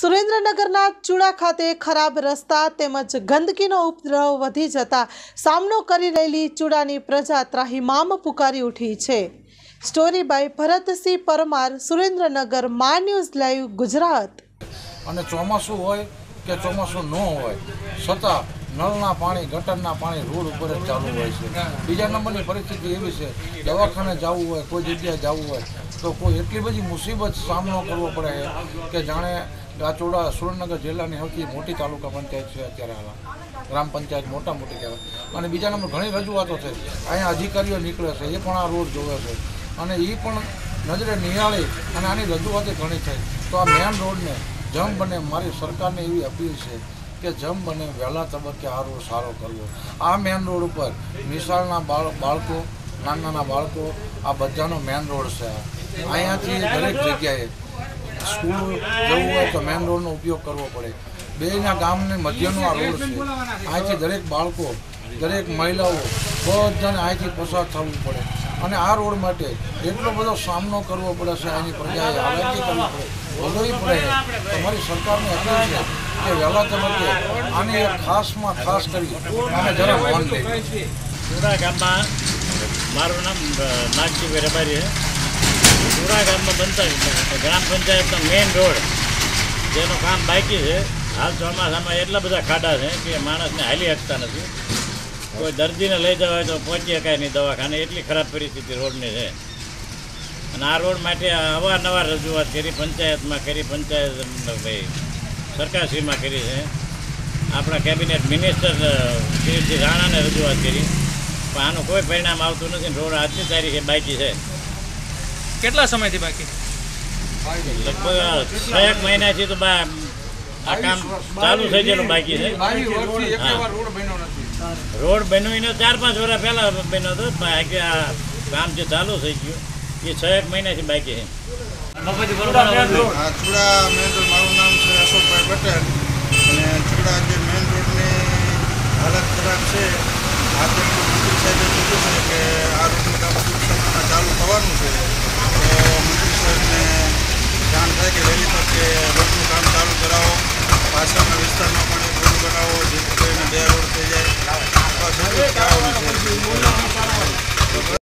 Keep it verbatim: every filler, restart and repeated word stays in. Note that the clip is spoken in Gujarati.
સુરેન્દ્રનગરના ચુડા ખાતે ખરાબ રસ્તા તેમજ ગંદકીનો ઉપદ્રવ વધી જતા સામનો કરી રહેલી ચુડાની પ્રજા ત્રાહિમામ પુકારી ઉઠી છે. સ્ટોરી બાય ભરતસિંહ પરમાર, સુરેન્દ્રનગર, મા ન્યૂઝ લાઈવ ગુજરાત. અને ચોમાસું હોય કે ચોમાસું ન હોય છતાં નળના પાણી, ગટરના પાણી રોડ ઉપર જ ચાલુ હોય છે. બીજા નંબરની પરિસ્થિતિ એવી છે, દવાખાને જવું હોય, કોઈ જગ્યાએ જવું હોય તો કોઈ એટલી બધી મુસીબત સામનો કરવો પડે કે જાણે આ ચોડા સુરેન્દ્રનગર જિલ્લાની સૌથી મોટી તાલુકા પંચાયત છે અત્યારે. આવા ગ્રામ પંચાયત મોટા મોટી કહેવાય. અને બીજા નંબર ઘણી રજૂઆતો છે, અહીંયા અધિકારીઓ નીકળે છે, એ પણ આ રોડ જોવે છે અને એ પણ નજરે નિહાળી અને આની રજૂઆતો ઘણી થઈ. તો આ મેન રોડને જેમ બને, મારી સરકારને એવી અપીલ છે કે જેમ બને વહેલા તબક્કે આ રોડ સારો કરવો. આ મેન રોડ ઉપર નિશાળના બાળકો, નાના નાના બાળકો, આ બધાનો મેન રોડ છે. અહીંયાથી દરેક જગ્યાએ સ્કૂલ જવું હોય તો મેન રોડનો ઉપયોગ કરવો પડે. બેના ગામને મધ્યનો આ રોડ છે. અહીંથી દરેક બાળકો, દરેક મહિલાઓ, બધાને અહીંથી પસાર થવું પડે. અને આ રોડ માટે એટલો બધો સામનો કરવો પડે છે. આની પ્રજાએ આવાજી કરવી પડે, ભોગવવી પડે. તમારી સરકારને અપીલ છે કે વહેલા તબક્કે આને ખાસમાં ખાસ કરી અને જરા ધ્યાન લે. સુરા ગામમાં, મારું નામ નાગજી વેરાભાઈ છે. સુરા ગામમાં બનતા ગ્રામ પંચાયતનો મેઇન રોડ જેનું કામ બાકી છે. હાલ ચોમાસામાં એટલા બધા ખાડા છે કે માણસને હાલી શકતા નથી. કોઈ દર્દીને લઈ જવા હોય તો પહોંચી શકાય નહીં દવાખાને, એટલી ખરાબ પરિસ્થિતિ રોડની છે. અને આ રોડ માટે અવારનવાર રજૂઆત કરી, પંચાયતમાં કરી, પંચાયત ભાઈ સરકારશ્રીમાં કરી છે, આપણા કેબિનેટ મિનિસ્ટર શ્રી રાણાને રજૂઆત કરી, પણ આનું કોઈ પરિણામ આવતું નથી. રોડ આજની તારીખે બાકી છે. કેટલા સમયથી બાકી? લગભગ છ એક મહિનાથી તો બા આ કામ ચાલુ થઈ ગયેલું બાકી છે. રોડ બન્યો ચાર પાંચ વર્ષ પહેલા બન્યો હતો. આ કામ જે ચાલુ થઈ ગયું એ છ એક મહિનાથી બાકી છે. ચુડા મેન રોડ, મારું નામ છે અશોકભાઈ પટેલ. અને ચુડા જે મેન રોડની હાલત ખરાબ છે. આજે મંત્રી સાહેબે કીધું છે કે આ રોડનું કામ ટૂંક સમયમાં ચાલુ થવાનું છે. તો મંત્રી સાહેબને જાણ થાય કે વહેલી તકે રોડનું કામ ચાલુ કરાવો. પાછળના વિસ્તારમાં પણ એક રોડ બનાવો, જેથી કરીને બે રોડ થઈ જાય.